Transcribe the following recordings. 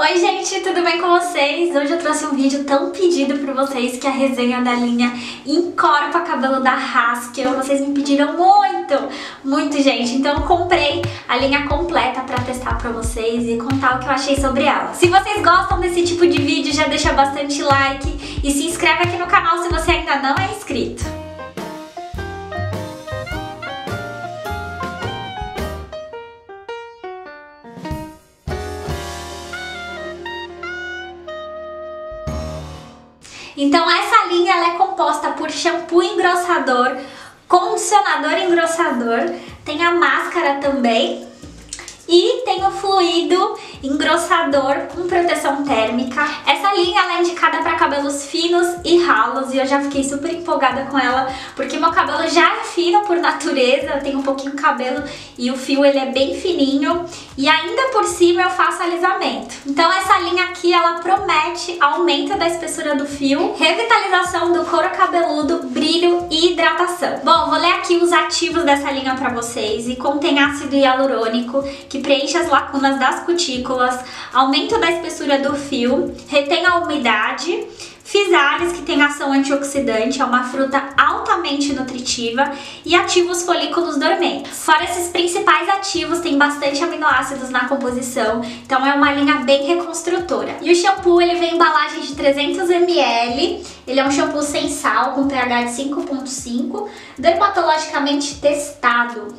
Oi gente, tudo bem com vocês? Hoje eu trouxe um vídeo tão pedido por vocês que é a resenha da linha Encorpa Cabelo da Haskell. Vocês me pediram muito, gente, então eu comprei a linha completa pra testar pra vocês e contar o que eu achei sobre ela. Se vocês gostam desse tipo de vídeo, já deixa bastante like e se inscreve aqui no canal se você ainda não é inscrito. Então essa linha ela é composta por shampoo engrossador, condicionador engrossador, tem a máscara também e tem o fluido engrossador com proteção térmica. Essa linha ela é indicada para cabelos finos e ralos e eu já fiquei super empolgada com ela porque meu cabelo já é fino por natureza, eu tenho um pouquinho de cabelo e o fio ele é bem fininho e ainda por cima eu faço alisamento. Então essa linha aqui ela promete aumento da espessura do fio, revitalização do couro cabeludo, brilho e hidratação. Bom, vou ler aqui os ativos dessa linha para vocês e contém ácido hialurônico que preenche as lacunas das cutículas, aumento da espessura do fio, retém a umidade, physalis, que tem ação antioxidante, é uma fruta altamente nutritiva e ativa os folículos dormentes. Fora esses principais ativos, tem bastante aminoácidos na composição, então é uma linha bem reconstrutora. E o shampoo, ele vem em embalagem de 300 ml, ele é um shampoo sem sal, com pH de 5,5, dermatologicamente testado.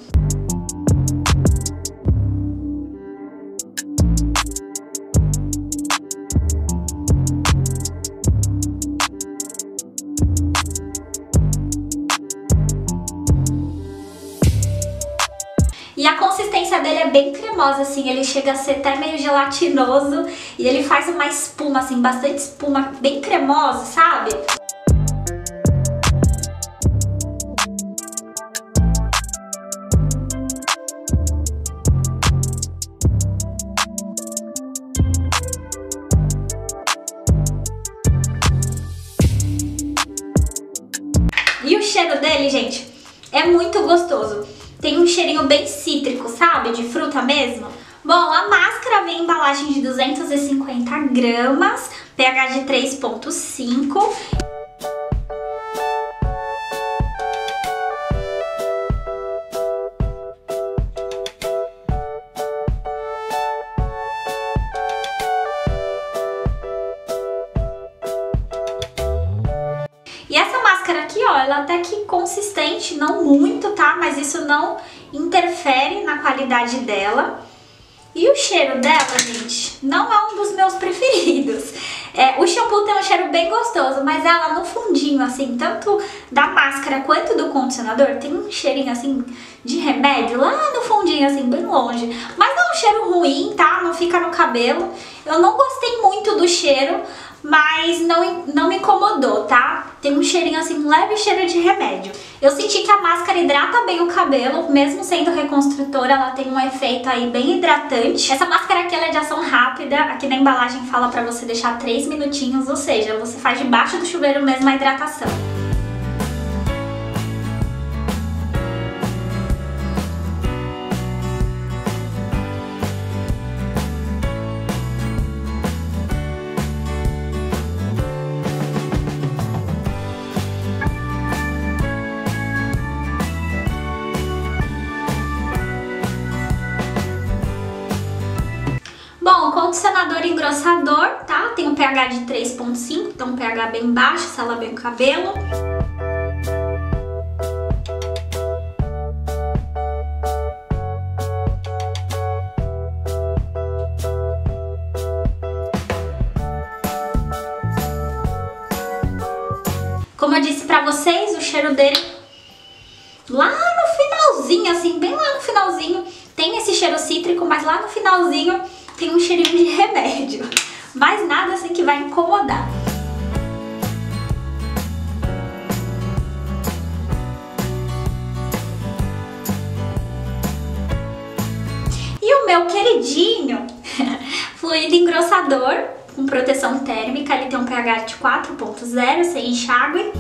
E a consistência dele é bem cremosa, assim, ele chega a ser até meio gelatinoso e ele faz uma espuma, assim, bastante espuma, bem cremosa, sabe? E o cheiro dele, gente, é muito gostoso. Tem um cheirinho bem cítrico, sabe? De fruta mesmo. Bom, a máscara vem em embalagem de 250 gramas, pH de 3,5. E essa máscara aqui, ó, ela até que consistente, não muito, tá? Mas isso não interfere na qualidade dela. E o cheiro dela, gente, não é um dos meus preferidos. O shampoo tem um cheiro bem gostoso, mas ela no fundinho, assim, tanto da máscara quanto do condicionador, tem um cheirinho, assim, de remédio lá no fundinho, assim, bem longe. Mas não é um cheiro ruim, tá? Não fica no cabelo. Eu não gostei muito do cheiro, mas não me incomodou, tá? Tem um cheirinho assim, um leve cheiro de remédio. Eu senti que a máscara hidrata bem o cabelo, mesmo sendo reconstrutora, ela tem um efeito aí bem hidratante. Essa máscara aqui ela é de ação rápida, aqui na embalagem fala pra você deixar 3 minutinhos, ou seja, você faz debaixo do chuveiro mesmo a hidratação. Condicionador engrossador, tá? Tem um pH de 3,5, então um pH bem baixo, sela bem o cabelo. Como eu disse pra vocês, o cheiro dele lá no finalzinho, assim, bem lá no finalzinho, tem esse cheiro cítrico, mas lá no finalzinho tem um cheirinho de remédio, mas nada assim que vai incomodar. E o meu queridinho, fluido engrossador, com proteção térmica, ele tem um pH de 4,0, sem enxágue.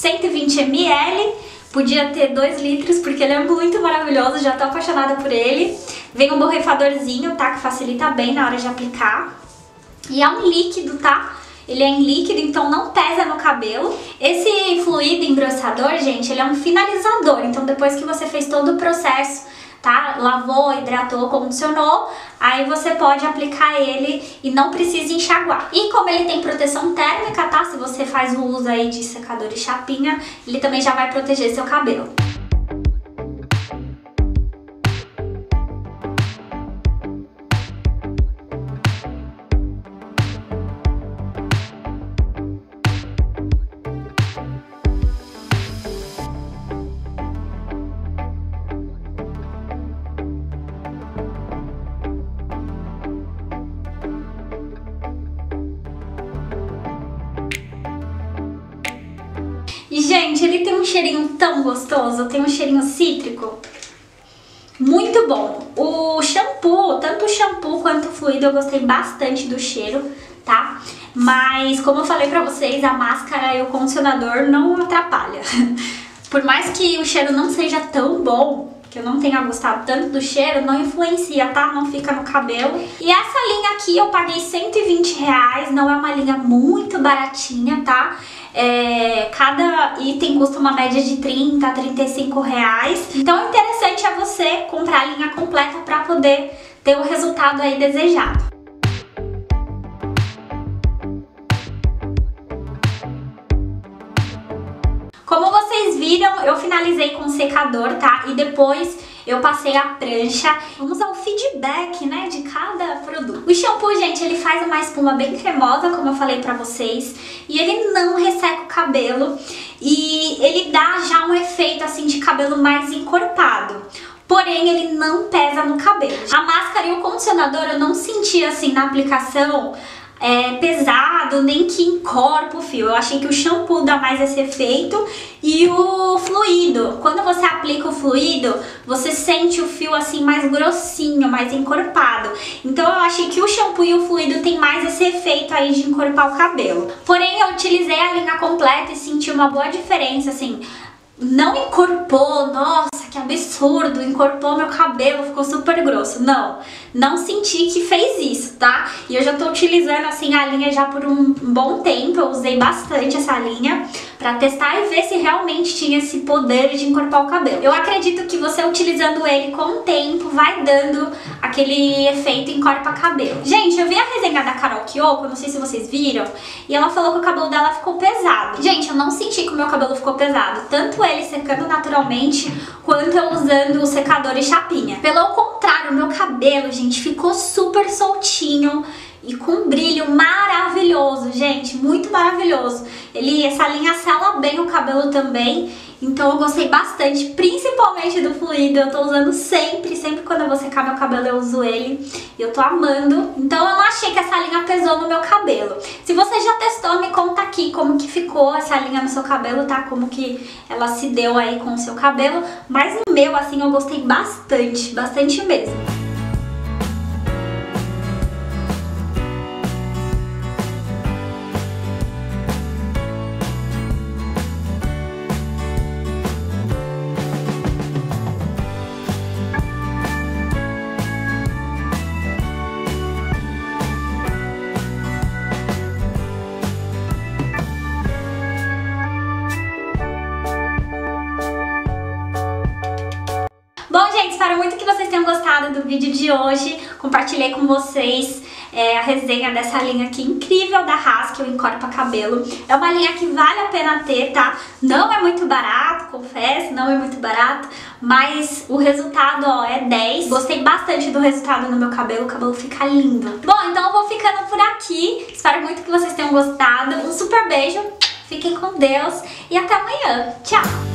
120 ml, podia ter 2 litros porque ele é muito maravilhoso, já tô apaixonada por ele. Vem um borrifadorzinho, tá, que facilita bem na hora de aplicar. E é um líquido, tá? Ele é em líquido, então não pesa no cabelo. Esse fluido engrossador, gente, ele é um finalizador. Então depois que você fez todo o processo, tá? Lavou, hidratou, condicionou, aí você pode aplicar ele e não precisa enxaguar. E como ele tem proteção térmica, tá? Se você faz um uso aí de secador e chapinha, ele também já vai proteger seu cabelo. E, gente, ele tem um cheirinho tão gostoso, tem um cheirinho cítrico, muito bom. O shampoo, tanto o shampoo quanto o fluido, eu gostei bastante do cheiro, tá? Mas, como eu falei pra vocês, a máscara e o condicionador não atrapalham. Por mais que o cheiro não seja tão bom, que eu não tenha gostado tanto do cheiro, não influencia, tá? Não fica no cabelo. E essa linha aqui eu paguei 120 reais, não é uma linha muito baratinha, tá? Cada item custa uma média de 30 a 35 reais. Então o interessante é você comprar a linha completa para poder ter o resultado aí desejado. Como vocês viram, eu finalizei com o secador, tá? E depois eu passei a prancha. Vamos ao feedback, né, de cada produto. O shampoo, gente, ele faz uma espuma bem cremosa, como eu falei pra vocês. E ele não resseca o cabelo. E ele dá já um efeito, assim, de cabelo mais encorpado. Porém, ele não pesa no cabelo. A máscara e o condicionador eu não senti, assim, na aplicação... pesado, nem que encorpa o fio. Eu achei que o shampoo dá mais esse efeito. E o fluido, quando você aplica o fluido, você sente o fio assim mais grossinho, mais encorpado. Então eu achei que o shampoo e o fluido tem mais esse efeito aí de encorpar o cabelo. Porém, eu utilizei a linha completa e senti uma boa diferença, assim. Não encorpou, nossa, que absurdo, encorpou meu cabelo, ficou super grosso. Não, não senti que fez isso, tá? E eu já tô utilizando, assim, a linha já por um bom tempo, eu usei bastante essa linha pra testar e ver se realmente tinha esse poder de encorpar o cabelo. Eu acredito que você utilizando ele com o tempo vai dando aquele efeito encorpa cabelo. Gente, eu vi a resenha da Carol Kiyoko, não sei se vocês viram, e ela falou que o cabelo dela ficou pesado. Gente, eu não senti que o meu cabelo ficou pesado, tanto ele secando naturalmente, quanto eu usando o secador e chapinha. Pelo contrário, meu cabelo, gente, ficou super soltinho e com um brilho maravilhoso, gente, muito maravilhoso. Essa linha sela bem o cabelo também, então eu gostei bastante, principalmente do fluido. Eu tô usando sempre, sempre quando eu vou secar meu cabelo eu uso ele e eu tô amando. Então eu não achei que essa linha pesou no meu cabelo. Se você já testou, me conta aqui como que ficou essa linha no seu cabelo, tá? Como que ela se deu aí com o seu cabelo. Mas o meu, assim, eu gostei bastante, bastante mesmo. Espero muito que vocês tenham gostado do vídeo de hoje. Compartilhei com vocês a resenha dessa linha aqui incrível da Haskell, Encorpa Cabelo. É uma linha que vale a pena ter, tá? Não é muito barato, confesso, não é muito barato, mas o resultado, ó, é 10. Gostei bastante do resultado no meu cabelo, o cabelo fica lindo. Bom, então eu vou ficando por aqui. Espero muito que vocês tenham gostado. Um super beijo, fiquem com Deus e até amanhã. Tchau!